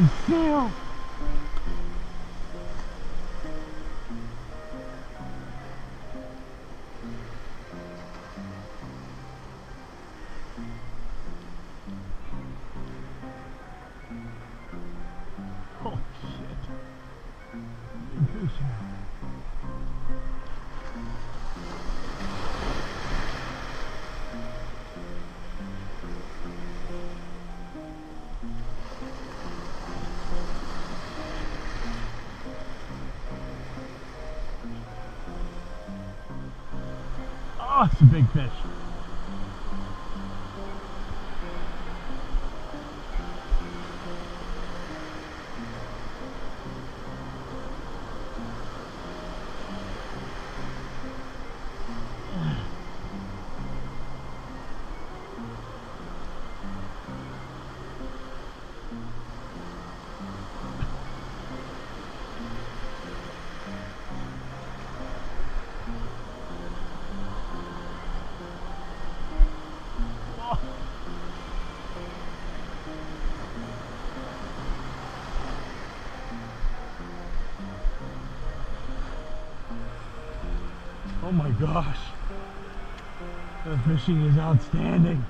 myself. Oh, shit. This Oh, it's a big fish. Oh my gosh, the fishing is outstanding.